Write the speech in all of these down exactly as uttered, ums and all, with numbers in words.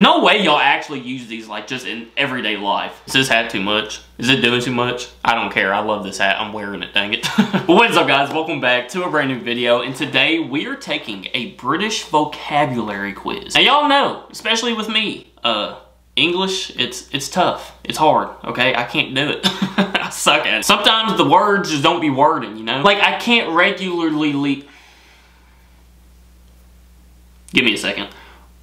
No way y'all actually use these like just in everyday life. Is this hat too much? Is it doing too much? I don't care. I love this hat. I'm wearing it, dang it. What's up, guys? Welcome back to a brand new video, and today we are taking a British vocabulary quiz. Now y'all know, especially with me, uh, English, it's it's tough. It's hard, okay? I can't do it. I suck at it. Sometimes the words just don't be wording, you know? Like, I can't regularly le- Give me a second.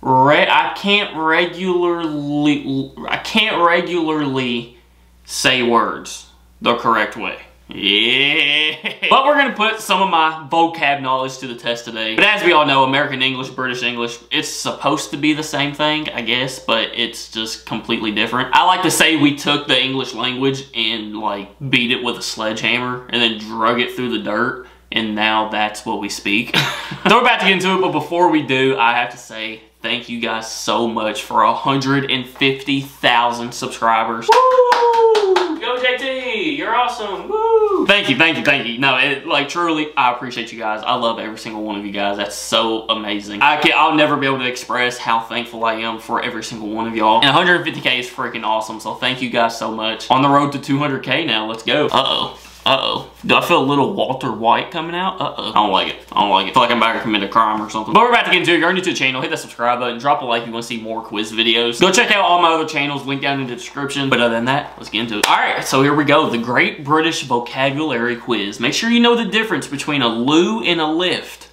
Re I can't regularly, I can't regularly say words the correct way. Yeah. But we're gonna put some of my vocab knowledge to the test today. But as we all know, American English, British English, it's supposed to be the same thing, I guess, but it's just completely different. I like to say we took the English language and like beat it with a sledgehammer and then drug it through the dirt. And now that's what we speak. So we're about to get into it, but before we do, I have to say, thank you guys so much for one hundred fifty thousand subscribers. Woo! Go J T, you're awesome. Woo! Thank you, thank you, thank you. No, it, like truly, I appreciate you guys. I love every single one of you guys. That's so amazing. I can't, I'll never be able to express how thankful I am for every single one of y'all. And one hundred fifty K is freaking awesome, so thank you guys so much. On the road to two hundred K now, let's go. Uh-oh. Uh-oh. Do I feel a little Walter White coming out? Uh-oh. I don't like it. I don't like it. I feel like I'm about to commit a crime or something. But we're about to get into it. If you're new to the channel, hit that subscribe button. Drop a like if you want to see more quiz videos. Go check out all my other channels. Link down in the description. But other than that, let's get into it. All right, so here we go. The Great British Vocabulary Quiz. Make sure you know the difference between a loo and a lift.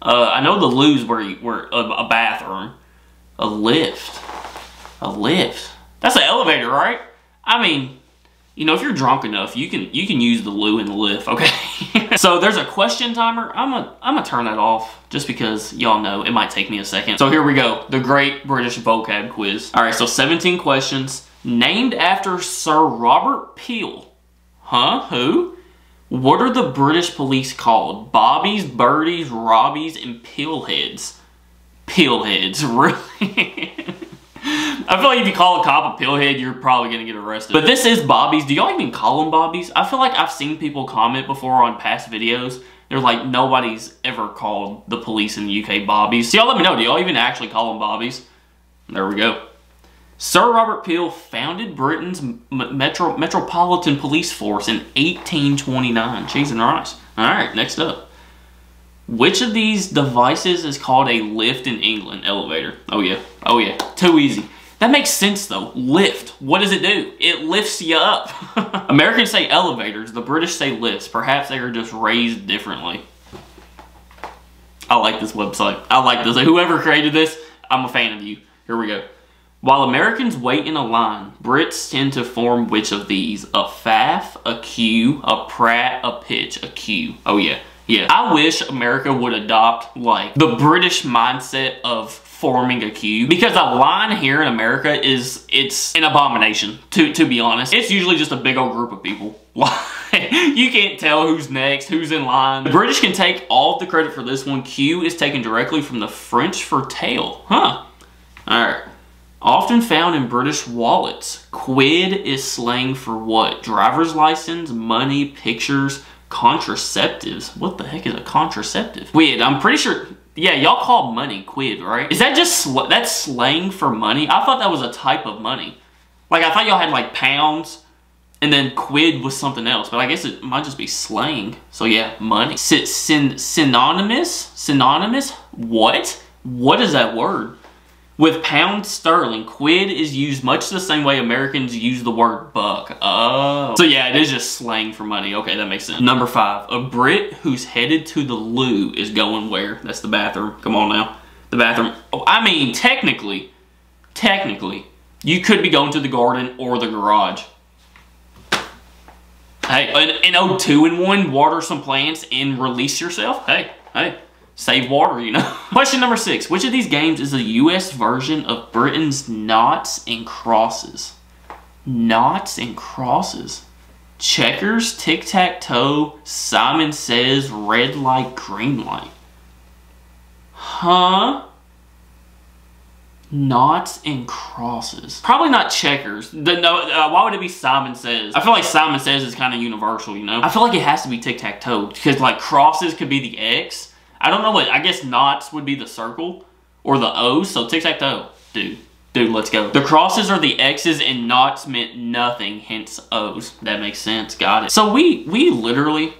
Uh, I know the loo's where you were a, a bathroom. A lift. A lift. That's an elevator, right? I mean... You know, if you're drunk enough, you can you can use the loo and the lift, okay? So there's a question timer. I'm gonna I'm gonna turn that off just because y'all know it might take me a second. So here we go, the Great British Vocab Quiz. All right, so seventeen questions named after Sir Robert Peel. Huh? Who? What are the British police called? Bobbies, birdies, robbies, and peelheads. Peelheads, really? I feel like if you call a cop a pillhead, you're probably gonna get arrested. But this is bobbies. Do y'all even call them bobbies? I feel like I've seen people comment before on past videos. They're like, nobody's ever called the police in the U K bobbies. So y'all let me know, do y'all even actually call them bobbies? There we go. Sir Robert Peel founded Britain's Metro Metropolitan Police Force in eighteen twenty-nine. Cheese and rice. All right, next up. Which of these devices is called a lift in England? Elevator. Oh yeah, oh yeah, too easy. That makes sense though. Lift. What does it do? It lifts you up. Americans say elevators. The British say lifts. Perhaps they are just raised differently. I like this website. I like this. Whoever created this, I'm a fan of you. Here we go. While Americans wait in a line, Brits tend to form which of these? A faff, a queue, a prat, a pitch, a queue. Oh yeah. Yeah. I wish America would adopt like the British mindset of forming a queue, because a line here in America is it's an abomination, to to be honest. It's usually just a big old group of people. Like, you can't tell who's next, who's in line. The British can take all of the credit for this one. Queue is taken directly from the French for tail. Huh. Alright. Often found in British wallets. Quid is slang for what? Driver's license, money, pictures, contraceptives. What the heck is a contraceptive? Quid, I'm pretty sure. Yeah, y'all call money quid, right? Is that just sl that's slang for money? I thought that was a type of money. Like, I thought y'all had like pounds and then quid was something else, but I guess it might just be slang. So yeah, money. Syn syn synonymous? Synonymous? What? What is that word? With pound sterling, quid is used much the same way Americans use the word buck. Oh. So yeah, it is just slang for money. Okay, that makes sense. Number five, a Brit who's headed to the loo is going where? That's the bathroom. Come on now. The bathroom. Oh, I mean, technically, technically, you could be going to the garden or the garage. Hey, an, an two in one, water some plants and release yourself. Hey, hey. Save water, you know. Question number six. Which of these games is a U S version of Britain's Knots and Crosses? Knots and Crosses. Checkers, tic-tac-toe, Simon Says, red light, green light. Huh? Knots and Crosses. Probably not checkers. The, no, uh, why would it be Simon Says? I feel like Simon Says is kind of universal, you know? I feel like it has to be tic-tac-toe because like crosses could be the X. I don't know what, I guess knots would be the circle or the O, so tic-tac-toe. Dude, Dude, let's go. The crosses are the X's and knots meant nothing, hence O's. That makes sense. Got it. So we we literally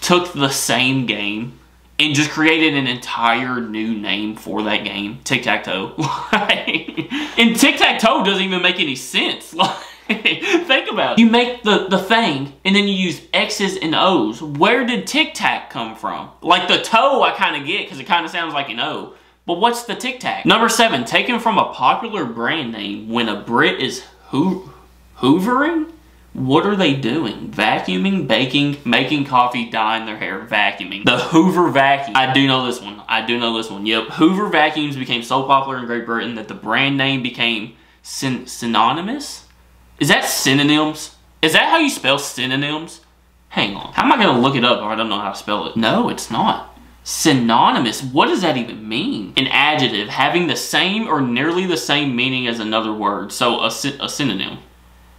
took the same game and just created an entire new name for that game, Tic-Tac-Toe. Like, and Tic-Tac-Toe doesn't even make any sense. Like, think about it. You make the, the thing, and then you use X's and O's. Where did Tic-Tac come from? Like, the toe I kind of get, because it kind of sounds like an O. But what's the Tic-Tac? Number seven, taken from a popular brand name when a Brit is hoo hoovering? What are they doing? Vacuuming, baking, making coffee, dyeing their hair, vacuuming. The Hoover vacuum. I do know this one. I do know this one. Yep. Hoover vacuums became so popular in Great Britain that the brand name became syn synonymous? Is that synonyms? Is that how you spell synonyms? Hang on. How am I going to look it up if I don't know how to spell it? No, it's not. Synonymous, what does that even mean? An adjective having the same or nearly the same meaning as another word. So a, sy a synonym.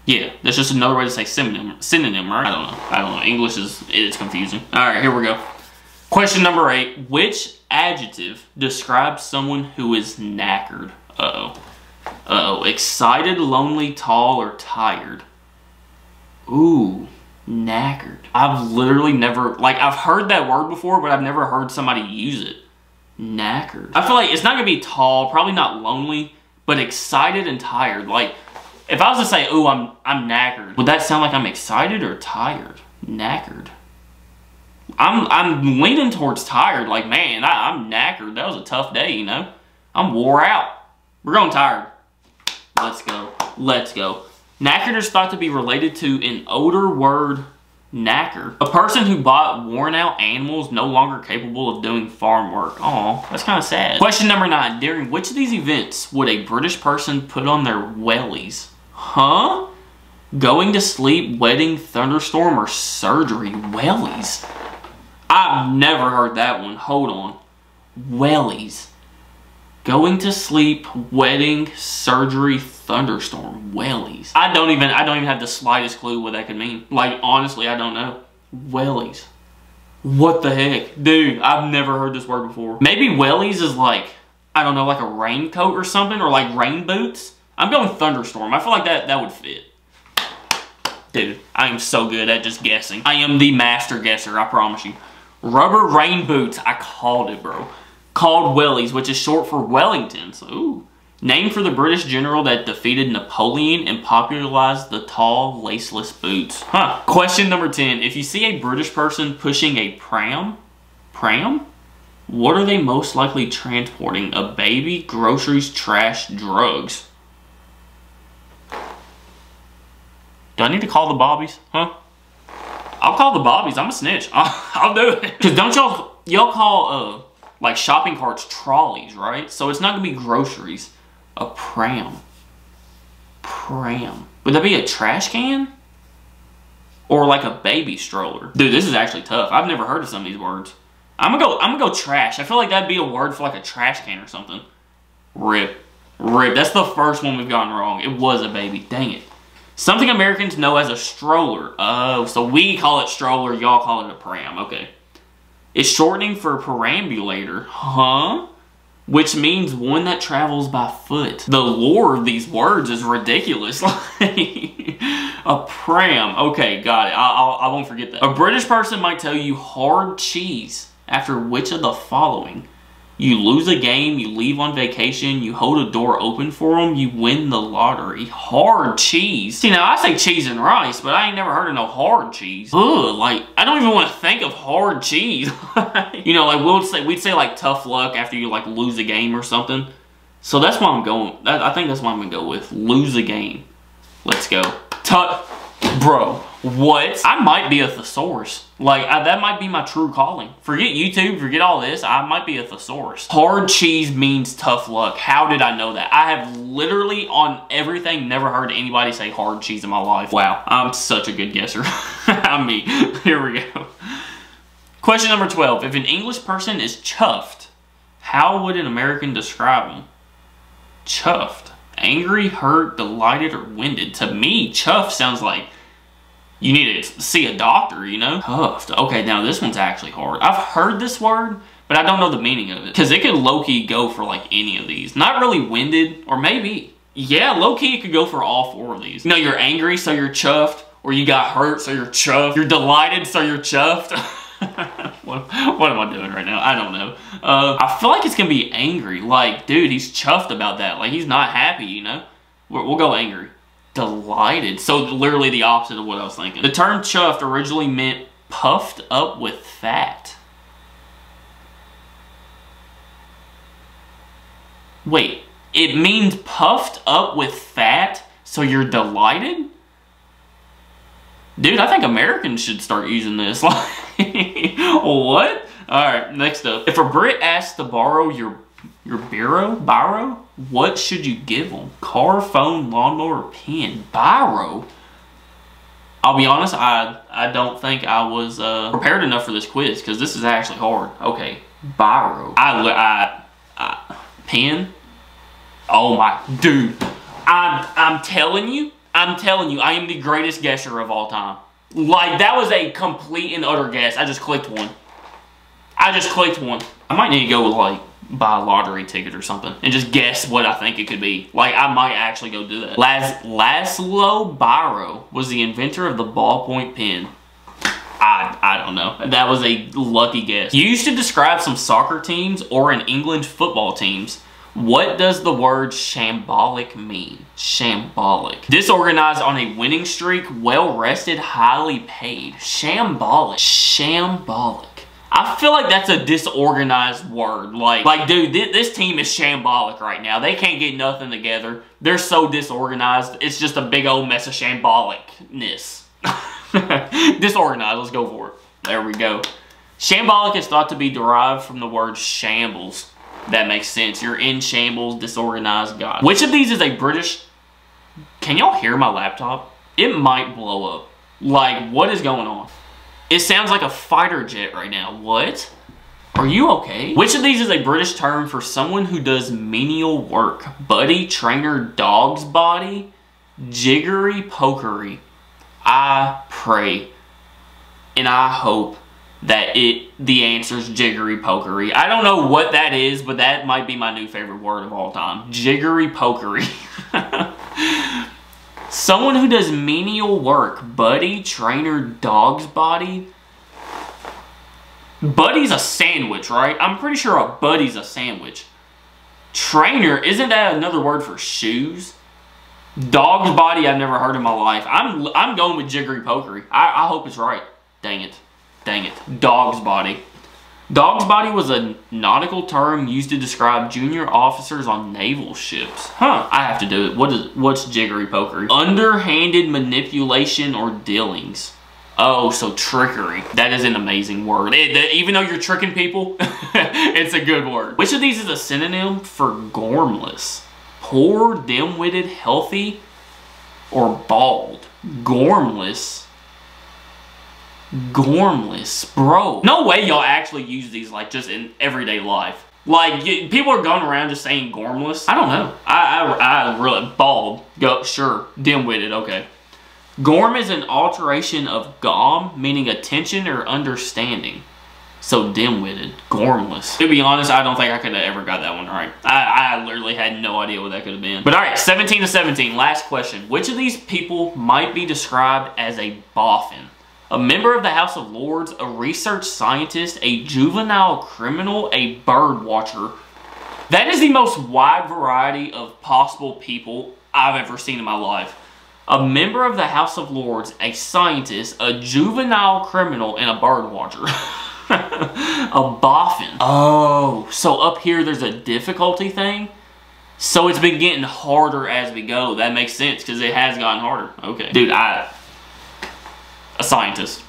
Yeah, that's just another way to say synonym, synonym, right? I don't know. I don't know. English is, it's confusing. All right, here we go. Question number eight. Which adjective describes someone who is knackered? Uh-oh. Uh-oh. Excited, lonely, tall, or tired? Ooh. Knackered. I've literally never, like, I've heard that word before, but I've never heard somebody use it. Knackered. I feel like it's not going to be tall, probably not lonely, but excited and tired. Like, if I was to say, oh, I'm I'm knackered, would that sound like I'm excited or tired? Knackered. I'm I'm leaning towards tired. Like, man, I, I'm knackered. That was a tough day, you know? I'm wore out. We're going tired. Let's go. Let's go. Knackered is thought to be related to an older word, knacker. A person who bought worn-out animals no longer capable of doing farm work. Aw, that's kind of sad. Question number nine. During which of these events would a British person put on their wellies? Huh? Going to sleep, wedding, thunderstorm, or surgery? Wellies? I've never heard that one. Hold on. Wellies. Going to sleep, wedding, surgery, thunderstorm, wellies. I don't even, I don't even have the slightest clue what that could mean. Like, honestly, I don't know. Wellies. What the heck? Dude, I've never heard this word before. Maybe wellies is like, I don't know, like a raincoat or something, or like rain boots. I'm going thunderstorm. I feel like that, that would fit. Dude, I am so good at just guessing. I am the master guesser, I promise you. Rubber rain boots, I called it, bro. Called wellies, which is short for Wellingtons. Ooh. Named for the British general that defeated Napoleon and popularized the tall, laceless boots. Huh. Question number ten. If you see a British person pushing a pram, pram? What are they most likely transporting? A baby, groceries, trash, drugs. Do I need to call the bobbies? Huh? I'll call the bobbies. I'm a snitch. I'll, I'll do it. Because don't y'all, y'all call, uh... like shopping carts, trolleys, right? So it's not gonna be groceries. A pram. Pram. Would that be a trash can? Or like a baby stroller? Dude, this is actually tough. I've never heard of some of these words. I'm gonna go, I'm gonna go trash. I feel like that'd be a word for like a trash can or something. Rip. Rip. That's the first one we've gotten wrong. It was a baby. Dang it. Something Americans know as a stroller. Oh, so we call it stroller, y'all call it a pram. Okay. It's shortening for perambulator, huh? Which means one that travels by foot. The lore of these words is ridiculous. Like, a pram. Okay, got it. I, I, I won't forget that. A British person might tell you hard cheese after which of the following? You lose a game, you leave on vacation, you hold a door open for them, you win the lottery. Hard cheese. See, now I say cheese and rice, but I ain't never heard of no hard cheese. Ugh, like, I don't even want to think of hard cheese. You know, like, we'll say, we'd say, like, tough luck after you, like, lose a game or something. So that's why I'm going, I think that's what I'm going to go with. Lose a game. Let's go. Tough. Bro, what? I might be a thesaurus. Like, I, that might be my true calling. Forget YouTube, forget all this. I might be a thesaurus. Hard cheese means tough luck. How did I know that? I have literally on everything never heard anybody say hard cheese in my life. Wow, I'm such a good guesser. I mean, here we go. Question number twelve. If an English person is chuffed, how would an American describe them? Chuffed. Angry, hurt, delighted, or winded. To me, chuffed sounds like you need to see a doctor, you know? Huffed. Okay, now this one's actually hard. I've heard this word, but I don't know the meaning of it. Because it could low-key go for like any of these. Not really winded, or maybe. Yeah, low-key it could go for all four of these. You know, you're angry, so you're chuffed. Or you got hurt, so you're chuffed. You're delighted, so you're chuffed. what, what am I doing right now? I don't know. Uh, I feel like it's going to be angry. Like, dude, he's chuffed about that. Like, he's not happy, you know? We're, we'll go angry. Delighted. So, literally the opposite of what I was thinking. The term chuffed originally meant puffed up with fat. Wait, it means puffed up with fat, so you're delighted? Dude, I think Americans should start using this. Like, what? Alright, next up. If a Brit asks to borrow your your biro, biro, what should you give them? Car, phone, lawnmower, pen. Biro? I'll be honest, I, I don't think I was uh, prepared enough for this quiz, because this is actually hard. Okay, biro. I, I, I, pen? Oh my, dude. I'm, I'm telling you. I'm telling you, I am the greatest guesser of all time. Like, that was a complete and utter guess. I just clicked one. I just clicked one. I might need to go, like, buy a lottery ticket or something and just guess what I think it could be. Like, I might actually go do that. Las Laszlo Biro was the inventor of the ballpoint pen. I, I don't know. That was a lucky guess. Used to describe some soccer teams or in England football teams. What does the word shambolic mean? Shambolic. Disorganized on a winning streak, well-rested, highly paid. Shambolic. Shambolic. I feel like that's a disorganized word. Like, like dude, th this team is shambolic right now. They can't get nothing together. They're so disorganized. It's just a big old mess of shambolicness. Disorganized. Let's go for it. There we go. Shambolic is thought to be derived from the word shambles. That makes sense. You're in shambles, disorganized, God. Which of these is a British... Can y'all hear my laptop? It might blow up. Like, what is going on? It sounds like a fighter jet right now. What? Are you okay? Which of these is a British term for someone who does menial work? Buddy, trainer, dog's body, jiggery-pokery. I pray and I hope that it the answer's jiggery-pokery. I don't know what that is, but that might be my new favorite word of all time. Jiggery-pokery. Someone who does menial work. Buddy, trainer, dog's body. Buddy's a sandwich, right? I'm pretty sure a buddy's a sandwich. Trainer, isn't that another word for shoes? Dog's body, I've never heard in my life. I'm, I'm going with jiggery-pokery. I, I hope it's right. Dang it. Dang it. Dog's body. Dog's body was a nautical term used to describe junior officers on naval ships. Huh. I have to do it. What is, what's jiggery-pokery? Underhanded manipulation or dealings. Oh, so trickery. That is an amazing word. It, that, even though you're tricking people, it's a good word. Which of these is a synonym for gormless? Poor, dim-witted, healthy, or bald? Gormless. Gormless, bro. No way y'all actually use these like just in everyday life. Like you, people are going around just saying gormless. I don't know. I, I, I really bald. Go sure. Dim-witted. Okay. Gorm is an alteration of gom, meaning attention or understanding. So dim-witted, gormless. To be honest, I don't think I could have ever got that one right. I, I literally had no idea what that could have been. But all right, seventeen to seventeen. Last question. Which of these people might be described as a boffin? A member of the House of Lords, a research scientist, a juvenile criminal, a bird watcher. That is the most wide variety of possible people I've ever seen in my life. A member of the House of Lords, a scientist, a juvenile criminal, and a bird watcher. A boffin. Oh, so up here there's a difficulty thing? So it's been getting harder as we go. That makes sense because it has gotten harder. Okay. Dude, I... A scientist.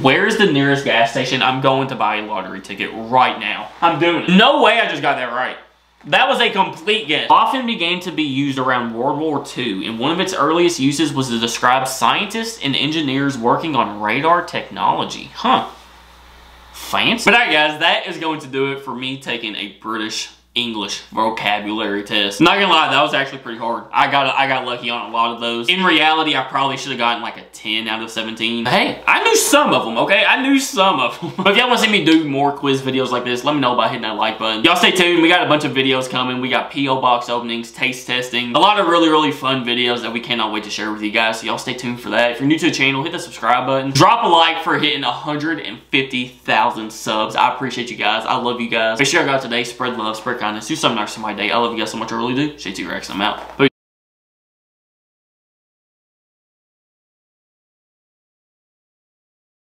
Where is the nearest gas station? I'm going to buy a lottery ticket right now. I'm doing it. No way I just got that right. That was a complete guess. Boffin began to be used around World War Two, and one of its earliest uses was to describe scientists and engineers working on radar technology. Huh. Fancy. But all right, guys, that is going to do it for me taking a British English vocabulary test. Not gonna lie, that was actually pretty hard. I got I got lucky on a lot of those. In reality, I probably should have gotten like a ten out of seventeen. But hey, I knew some of them, okay? I knew some of them. But if y'all wanna see me do more quiz videos like this, let me know by hitting that like button. Y'all stay tuned, we got a bunch of videos coming. We got P O box openings, taste testing, a lot of really, really fun videos that we cannot wait to share with you guys, so y'all stay tuned for that. If you're new to the channel, hit the subscribe button. Drop a like for hitting one hundred fifty thousand subs. I appreciate you guys, I love you guys. Make sure y'all go out today, spread love, spread kindness, do something nice for my day. I love you guys so much, I really do. Shades of Rex, I'm out. Peace.